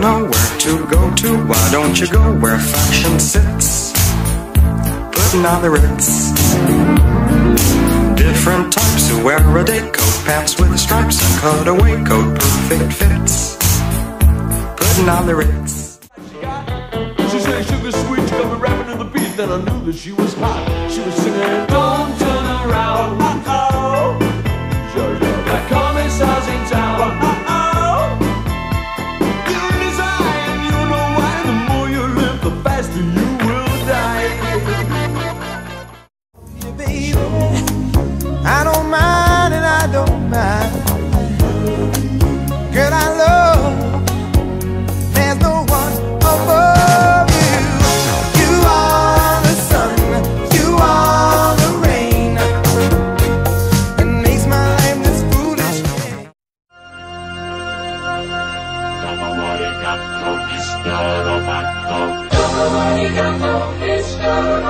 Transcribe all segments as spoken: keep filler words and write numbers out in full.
don't know where to go to. Why don't you go where fashion sits? Putting on the Ritz. Different types who wear a day coat, pants with stripes and cutaway coat, perfect fits. Putting on the Ritz. She sang sugar sweet, got me rapping to the beat. Then I knew that she was hot. She was singing, don't turn around. Uh-oh. The commissar's in town. I don't mind and I don't mind. Girl, I love. There's no one above you. You are the sun, you are the rain, and makes my life this foolish thing.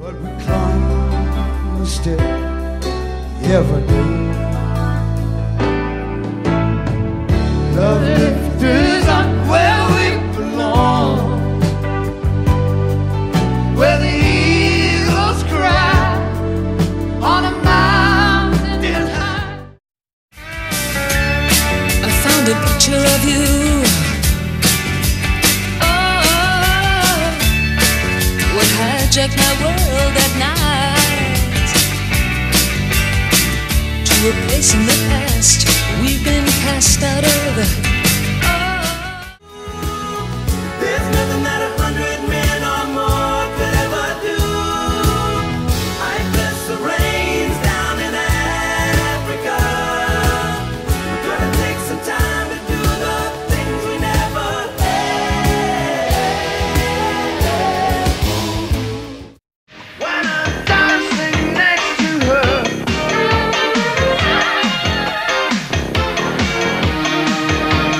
But we climb the step every day. Love is not where we belong, where the eagles cry on a mountain high. I found a picture of you. Check my world at night to a place in the past we've been cast out of. Oh. There's nothing that a hundred men or more could ever do. I bless the rains down in Africa. We're gonna take some time to do the things we never had. Thank you.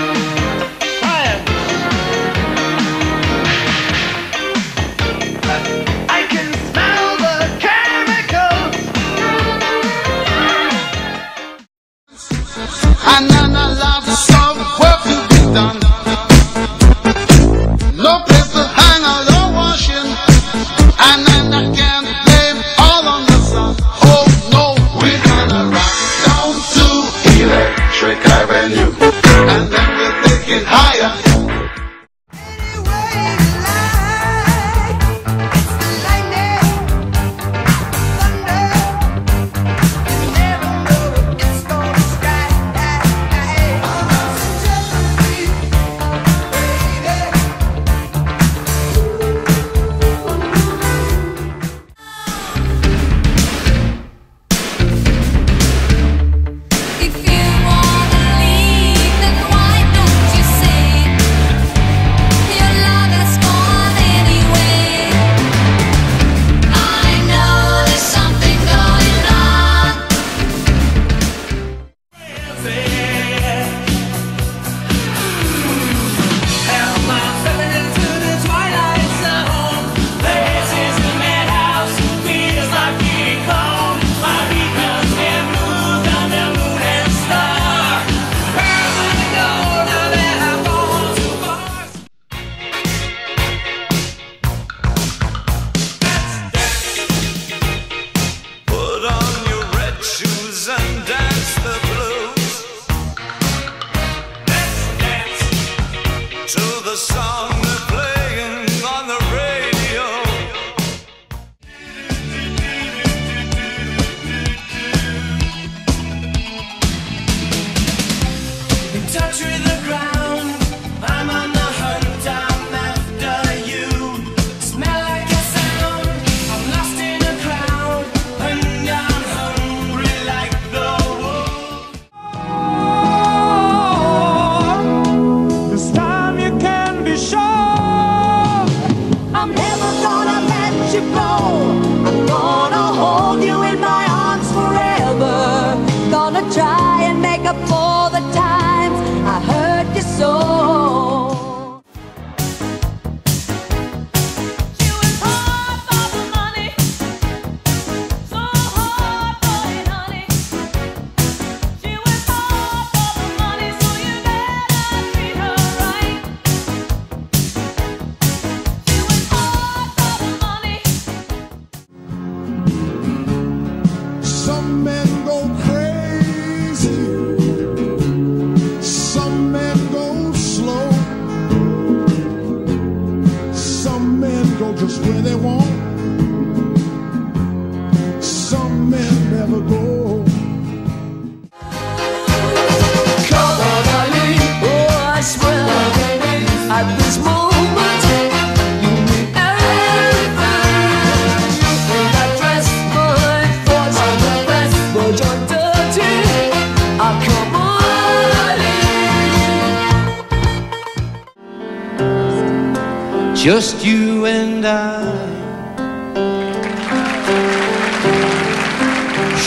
just you and I,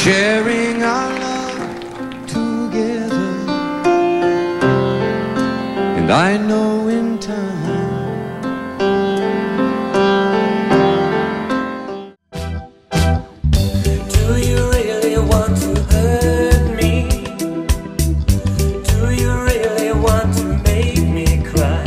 sharing our love together. And I know in time. Do you really want to hurt me? Do you really want to make me cry?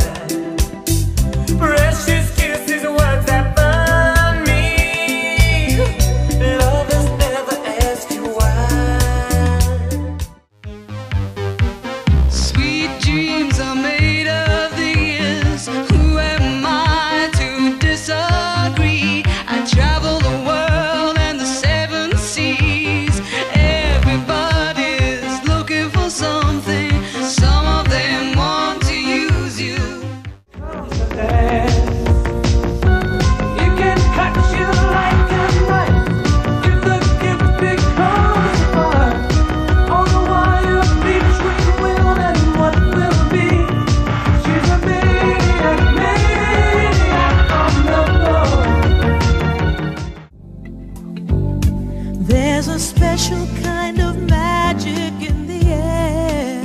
There's a special kind of magic in the air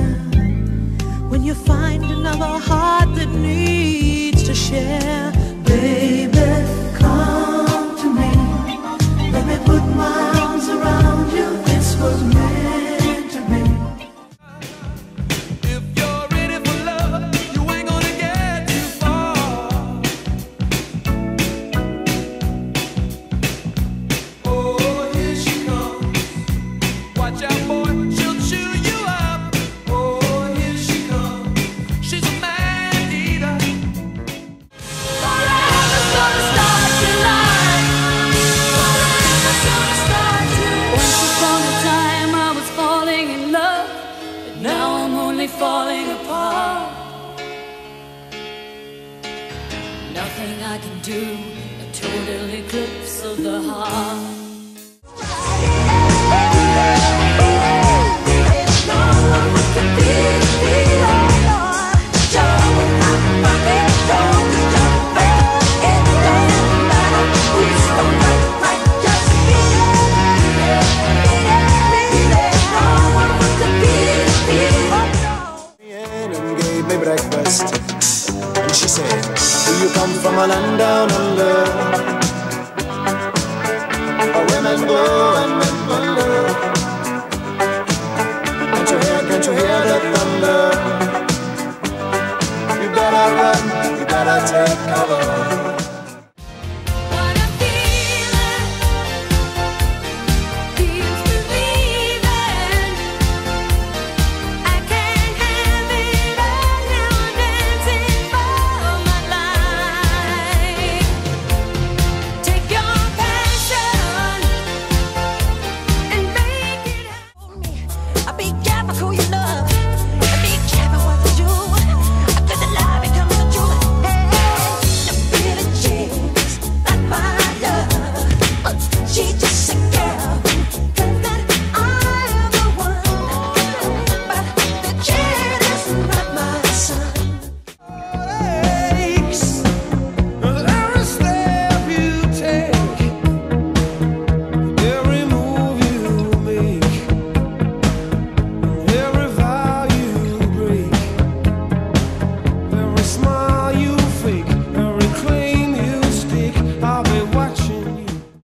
when you find another heart that needs to share. Baby, come to me. Let me put my arms around you. This was meant to be. If you're ready for love, you ain't gonna get too far. Oh, watch out, boy, she'll chew you up. Oh, here she comes. She's a mad eater. Forever's gonna start tonight. Forever's gonna start tonight. Once upon a time I was falling in love, but now I'm only falling apart. Nothing I can do, a total eclipse of the heart. Breakfast, and she said, do you come from a land down under, a women go?